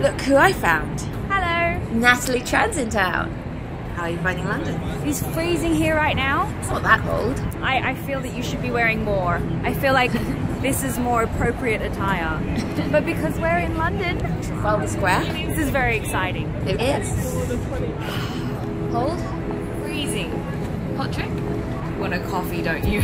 Look who I found. Hello. Natalie Tran's in town. How are you finding London? It's freezing here right now. It's not that cold. I feel that you should be wearing more. I feel like this is more appropriate attire. But because we're in London. Well, the square. This is very exciting. It is. Cold? Freezing. Hot drink? You want a coffee, don't you?